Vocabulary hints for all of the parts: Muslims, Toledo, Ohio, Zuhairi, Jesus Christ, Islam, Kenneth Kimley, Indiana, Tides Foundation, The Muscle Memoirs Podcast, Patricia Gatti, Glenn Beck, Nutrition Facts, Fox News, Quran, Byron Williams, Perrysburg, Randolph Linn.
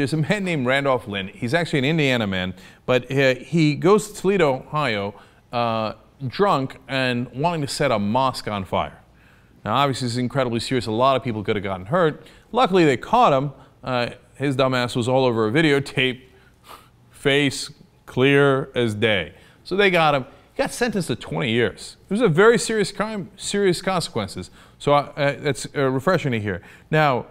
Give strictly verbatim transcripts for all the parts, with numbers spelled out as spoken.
There's a man named Randolph Linn. He's actually an Indiana man, but he, he goes to Toledo, Ohio, uh, drunk and wanting to set a mosque on fire. Now, obviously, this is incredibly serious. A lot of people could have gotten hurt. Luckily, they caught him. Uh, his dumbass was all over a videotape, face clear as day. So they got him. He got sentenced to twenty years. It was a very serious crime, serious consequences. So uh, that's uh, refreshing to hear. Now,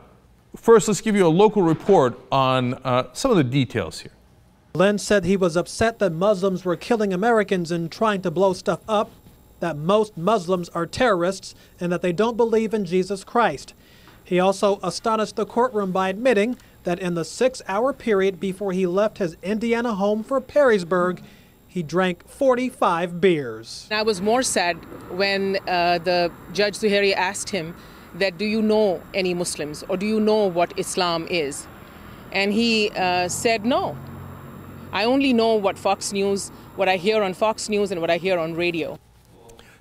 first, let's give you a local report on uh, some of the details here. Linn said he was upset that Muslims were killing Americans and trying to blow stuff up, that most Muslims are terrorists, and that they don't believe in Jesus Christ. He also astonished the courtroom by admitting that in the six-hour period before he left his Indiana home for Perrysburg, he drank forty-five beers. I was more sad when uh, the Judge Zuhairi asked him that, do you know any Muslims or do you know what Islam is? And he uh, said, no. I only know what Fox News, what I hear on Fox News and what I hear on radio.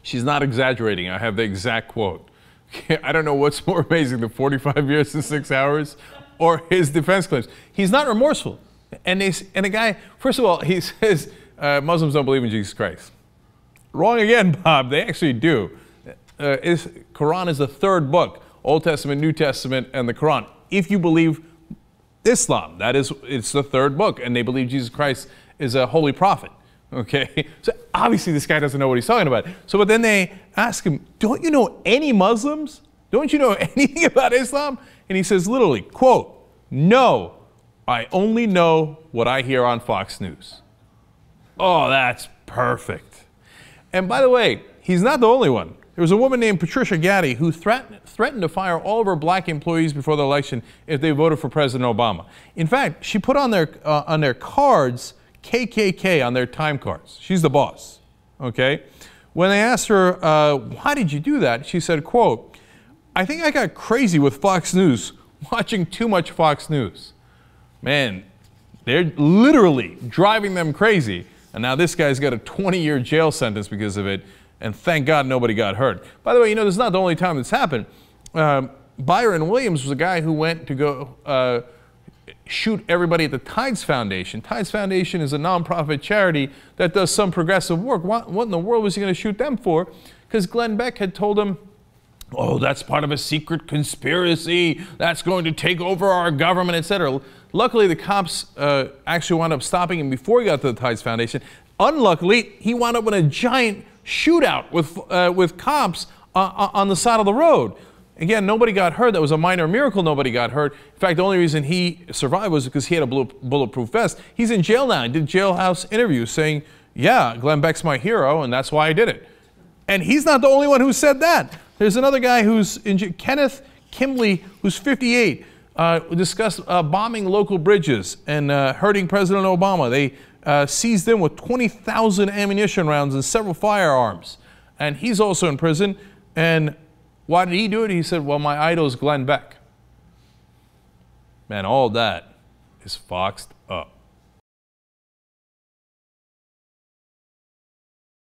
She's not exaggerating. I have the exact quote. I don't know what's more amazing, the forty-five years and six hours or his defense claims. He's not remorseful. And, they, and the guy, first of all, he says uh, Muslims don't believe in Jesus Christ. Wrong again, Bob. They actually do. Uh, is, Quran is the third book, Old Testament, New Testament, and the Quran. If you believe Islam, that is, it's the third book, and they believe Jesus Christ is a holy prophet. Okay, so obviously this guy doesn't know what he's talking about. So, but then they ask him, don't you know any Muslims? Don't you know anything about Islam? And he says literally, quote, no, I only know what I hear on Fox News. Oh, that's perfect. And by the way, he's not the only one. There was a woman named Patricia Gatti who threatened, threatened to fire all of her black employees before the election if they voted for President Obama. In fact, she put on their, uh, on their cards, K K K on their time cards. She's the boss, okay? When they asked her, uh, why did you do that? She said, quote, I think I got crazy with Fox News, watching too much Fox News. Man, they're literally driving them crazy. And now this guy's got a twenty-year jail sentence because of it. And thank God nobody got hurt. By the way, you know, this is not the only time this happened. Um, Byron Williams was a guy who went to go uh, shoot everybody at the Tides Foundation. Tides Foundation is a nonprofit charity that does some progressive work. What, what in the world was he going to shoot them for? Because Glenn Beck had told him, oh, that's part of a secret conspiracy. That's going to take over our government, et cetera. Luckily, the cops uh, actually wound up stopping him before he got to the Tides Foundation. Unluckily, he wound up in a giant shootout with, uh, with cops uh, on the side of the road. Again, nobody got hurt. That was a minor miracle nobody got hurt. In fact, the only reason he survived was because he had a bulletproof vest. He's in jail now. He did jailhouse interviews saying, yeah, Glenn Beck's my hero, and that's why I did it. And he's not the only one who said that. There's another guy who's in Kenneth Kimley, who's fifty-eight, uh, discussed uh, bombing local bridges and uh, hurting President Obama. They Uh, seized him with twenty thousand ammunition rounds and several firearms. And he's also in prison. And why did he do it? He said, well, my idol is Glenn Beck. Man, all that is foxed up.